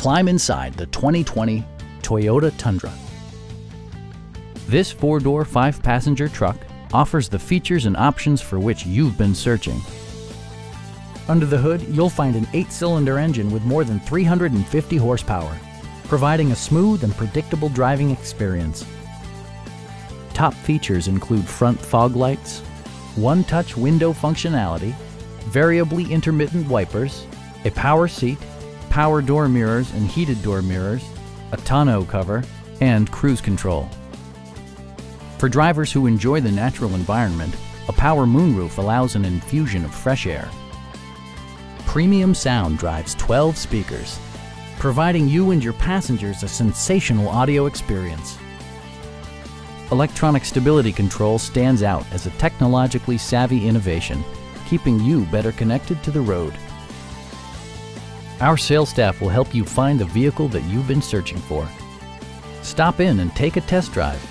Climb inside the 2020 Toyota Tundra. This four-door, five-passenger truck offers the features and options for which you've been searching. Under the hood, you'll find an 8-cylinder engine with more than 350 horsepower, providing a smooth and predictable driving experience. Top features include front fog lights, one-touch window functionality, variably intermittent wipers, a power seat, power door mirrors and heated door mirrors, a tonneau cover, and cruise control. For drivers who enjoy the natural environment, a power moonroof allows an infusion of fresh air. Premium sound drives 12 speakers, providing you and your passengers a sensational audio experience. Electronic stability control stands out as a technologically savvy innovation, keeping you better connected to the road. Our sales staff will help you find the vehicle that you've been searching for. Stop in and take a test drive.